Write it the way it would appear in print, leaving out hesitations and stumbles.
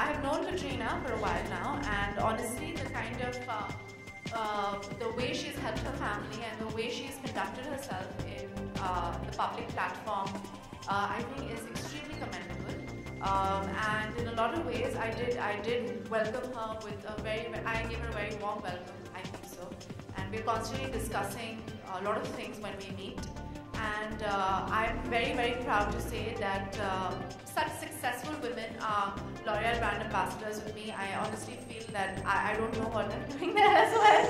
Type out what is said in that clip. I've known Katrina for a while now, and honestly, the kind of the way she's helped her family and the way she's conducted herself in the public platform, I think is extremely commendable. And in a lot of ways, I did welcome her with a I gave her a very warm welcome, I think so. And we're constantly discussing a lot of things when we meet. And I'm very, very proud to say that such successful women are L'Oréal brand ambassadors with me. I honestly feel that I don't know what I'm doing there as well.